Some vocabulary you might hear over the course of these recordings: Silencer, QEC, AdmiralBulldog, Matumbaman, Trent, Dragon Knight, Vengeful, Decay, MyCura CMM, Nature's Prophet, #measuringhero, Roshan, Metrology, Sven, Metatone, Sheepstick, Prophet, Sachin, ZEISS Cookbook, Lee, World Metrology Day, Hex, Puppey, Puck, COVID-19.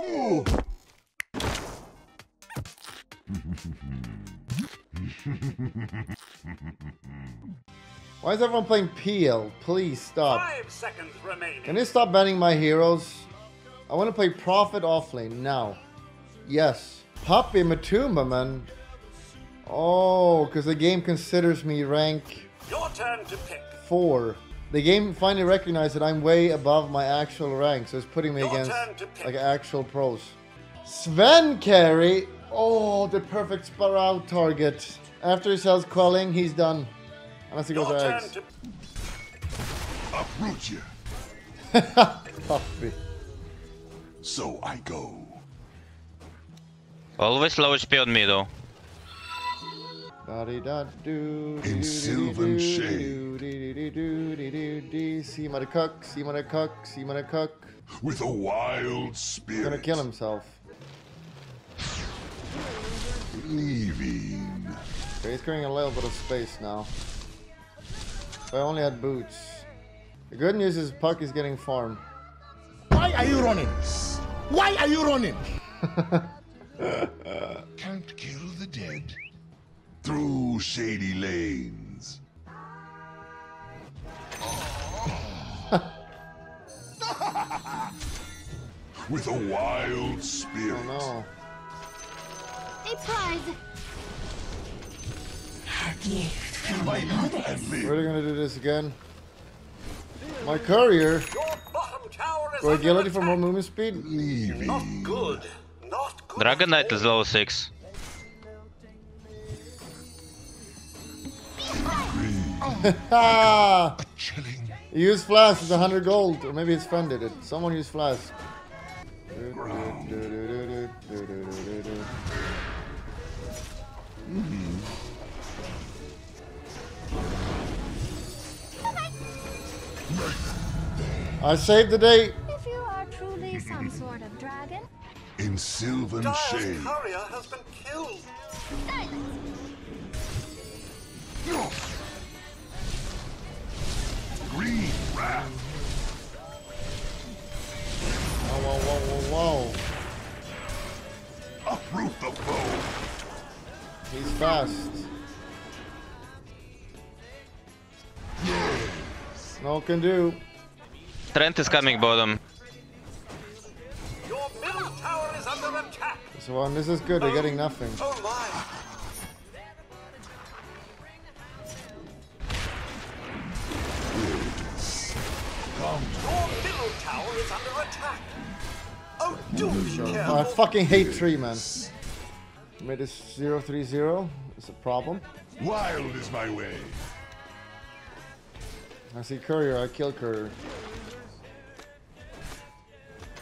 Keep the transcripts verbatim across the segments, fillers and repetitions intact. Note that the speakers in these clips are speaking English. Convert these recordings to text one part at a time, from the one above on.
Ooh. Why is everyone playing P L? Please stop. Five seconds remaining. Can you stop banning my heroes? I want to play Prophet offlane now. Yes. Puppey, Matumbaman. Oh, because the game considers me rank Your turn to pick. four. The game finally recognized that I'm way above my actual rank, so it's putting me Your against like actual pros. Sven carry. Oh, the perfect Sparrow target. After he sells Quelling, he's done. Unless he goes to Hex. Uproot you. Puppey. So I go. Always low H P on me though. In Sylvan Shade. See my cuck, see my cuck, see my cuck. With a wild spirit. He's gonna kill himself. Leaving. Okay, he's creating a little bit of space now. But I only had boots. The good news is Puck is getting farmed. Why are you running? Why are you running? Can't kill the dead. Through shady lanes. With a wild spirit. Oh, no. A prize. We're gonna do this again. My courier. Your agility for more movement speed. Leaving. Not good. Not good. Dragon Knight is level six. Use flask, it's one hundred gold, or maybe his friend did it. Someone use flask. Mm-hmm. I saved the day. If you are truly some sort of dragon, in Sylvan Shade. Dyer's courier has been killed. Silence. Green wrath. Whoa, whoa, whoa, whoa, whoa. Uproot the foe. He's fast. Yes. No can do. Trent is coming bottom. Your middle tower is under attack. This one, this is good, they're getting nothing. Oh my. Oh, I fucking hate tree, man. Made it zero three zero. It's a problem. Wild is my way. I see courier. I kill courier.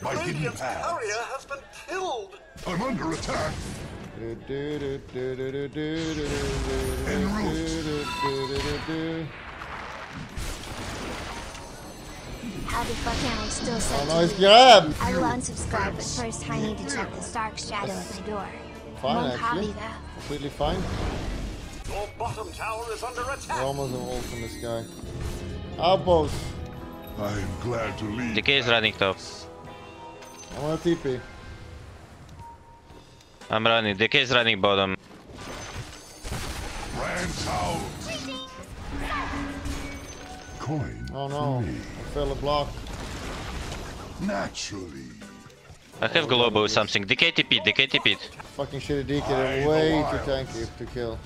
My hidden path. Courier has been killed. I'm under attack. En route. How the fuck am I still set? Oh, nice job! I will unsubscribe, but first I need to check the Stark shadow at my door. Fine, actually. Completely fine. Your bottom tower is under attack. We're almost an ult from this guy. Outpost. I am glad to leave. Decay is running top. I want a T P. I'm running. Decay is running bottom. Rams out. Coin. Oh no. Fell a block. Naturally. I have Globo or something. Decay T P, Decay T P. Fucking shitty Decay, way too tanky to kill.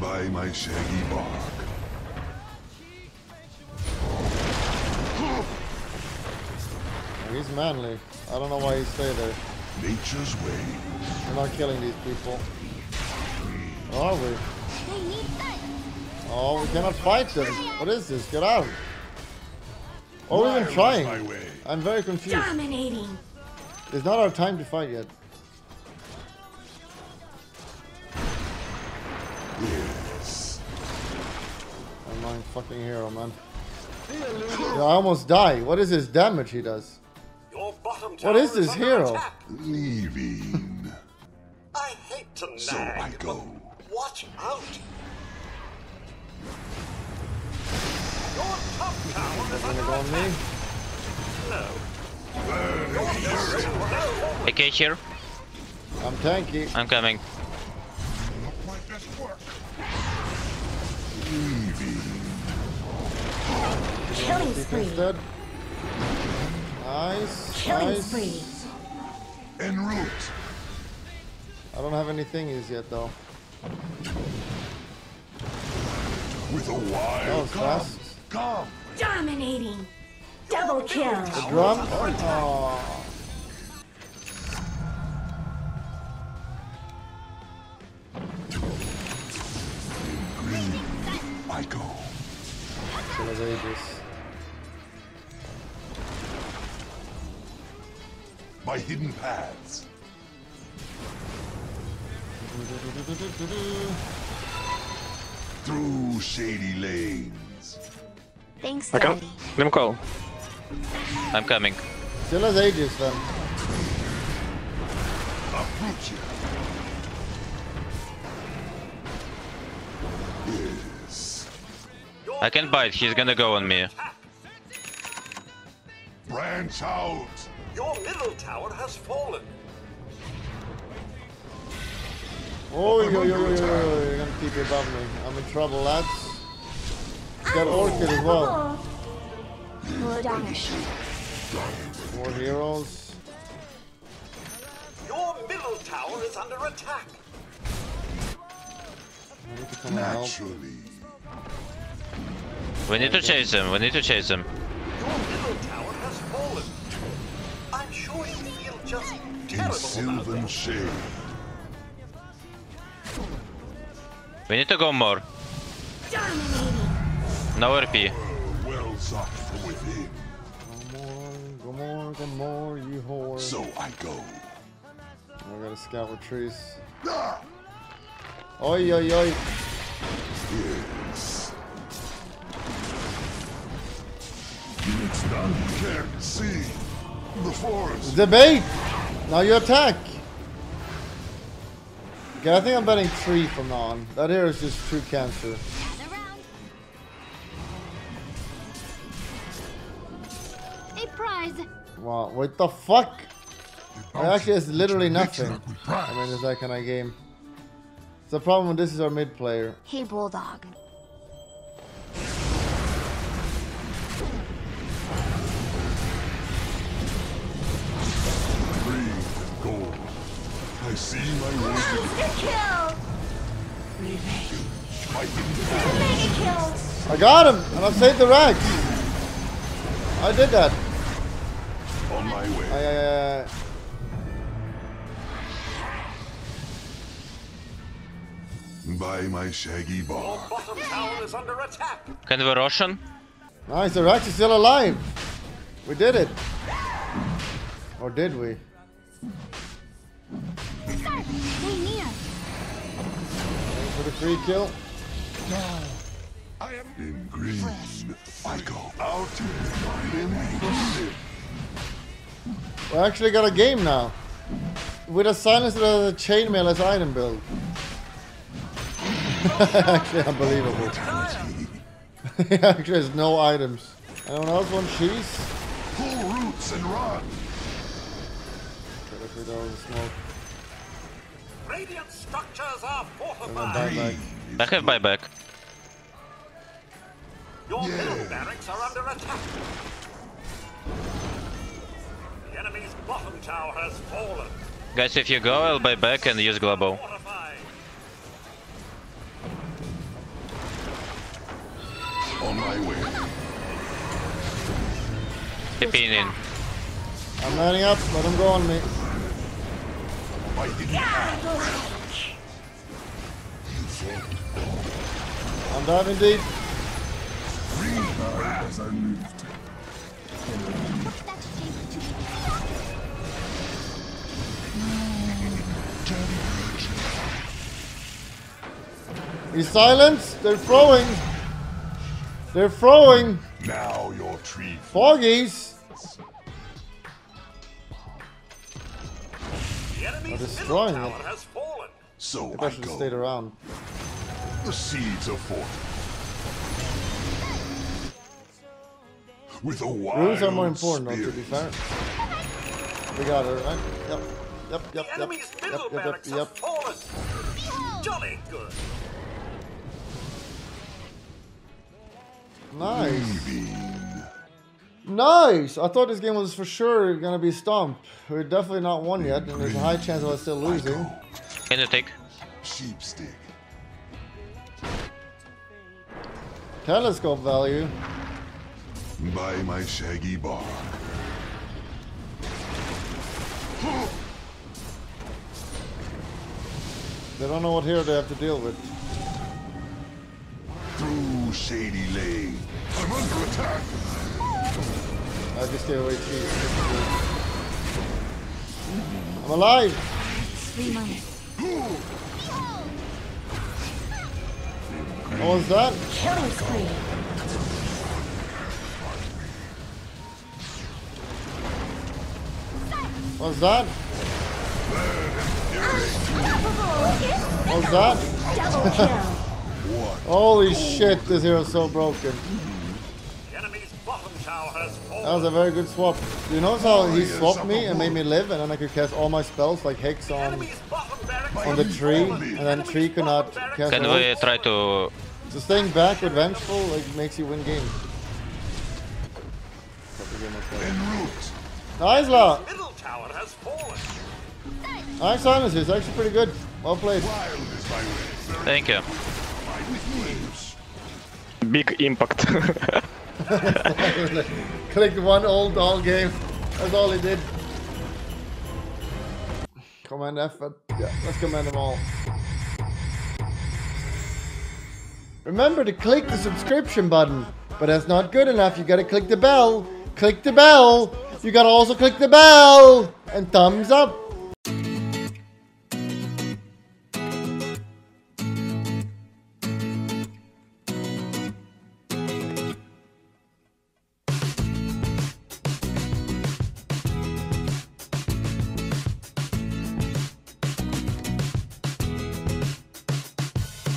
By my shaggy bark. He's manly. I don't know why he stayed there. Nature's way. We're not killing these people. Are we? Oh, we cannot fight them. What is this? Get out. Oh, we're even trying. I'm very confused. Dominating. It's not our time to fight yet. Yes. I'm my fucking hero, man. Yeah, I almost die. What is this damage he does? What is this hero? Leaving. I hate to nag, so I go. Watch out. A K here. I'm tanky. I'm coming. Killing spree. Nice. Killing nice. Spree. En route. I don't have any thingies yet though. With a wild fast. Calm. Dominating. Double kill. The drum. Oh. Green. I go. My hidden paths. Through shady lanes. Thanks. I come. Let me call. I'm coming. Still has ages then. Approach you. Yes. I can bite. He's gonna go on me. Branch out. Your middle tower has fallen. Oh, yo, yo, yo, yo, you're gonna keep it above me. I'm in trouble, lads. He's got Orchid as well. More heroes. Your middle tower is under attack. We need to come help. We need to chase him. We need to chase him. Your middle tower has fallen. I'm sure you feel just terrible. In sylvan shade. We need to go more. No R P. Well sought from within. Go more, go more, go more, you whore. So I go. We're gonna scout with trees. Ah! Oi, oi, oi. Yes. It's done. Can't see the forest. Debate. Now you attack. Yeah, I think I'm betting three from now on. That here is just true cancer. A prize. Wow, what the fuck? It actually has literally nothing. I mean, it's that kind of game. It's the problem when this is our mid player. Hey, Bulldog. I see my way. Mega kill! Mega kill! I got him, and I saved the rags. I did that. On my way. I, uh... By my shaggy bar. Your bottom tower is under attack. Kind of a Roshan. Nice, the rags is still alive. We did it. Or did we? For the free kill. No, I am in green. I go out to the we actually got a game now. With a silencer and a chainmail as item build. Actually unbelievable. Actually has no items. Anyone else want cheese? Pull roots and run. But if we don't smoke. Radiant structures are fortified. I have buyback. Your yeah. middle barracks are under attack. The enemy's bottom tower has fallen. Guys, if you go, I'll buy back and use Globo. On my way. Tipping in. I'm lining up. Let him go on me. I didn't yeah. I'm diving deep. As I moved. He's silenced. They're throwing. They're throwing. Now your tree. Foggies. Or destroying it. So I should have stayed around. The seeds are forth. with a wild Rules are more important, though, to be fair. We got her, right? Yep, yep, yep, yep, yep, yep, yep, yep. Jolly good. Nice. Nice! I thought this game was for sure gonna be stomp. We're definitely not won yet, and there's a high chance of us still losing. Can you take? Sheepstick. Telescope value. By my shaggy bar. They don't know what here they have to deal with. Through shady lane. I'm under attack. I just gave away cheese. I'm alive. Three minutes. What was that? Killing spree. What was that? What was that? Holy shit, this hero's so broken. That was a very good swap. You notice how he swapped me and made me live, and then I could cast all my spells like Hex on, on the tree, and then tree could not cast. Can we try to... So staying back with Vengeful like, makes you win game. Nice, La! Nice silence is actually pretty good. Well played. Thank you. Big impact. Click one old all game. That's all he did. Command F, but yeah, let's command them all. Remember to click the subscription button, but that's not good enough. You gotta click the bell. Click the bell. You gotta also click the bell and thumbs up.